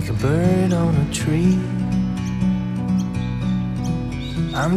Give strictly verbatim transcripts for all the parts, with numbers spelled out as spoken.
like a bird on a tree. I'm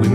We're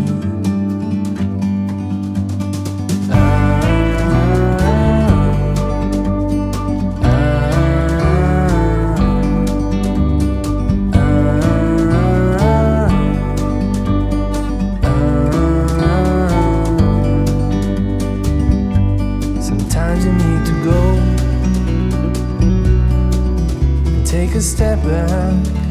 You need to go and take a step back.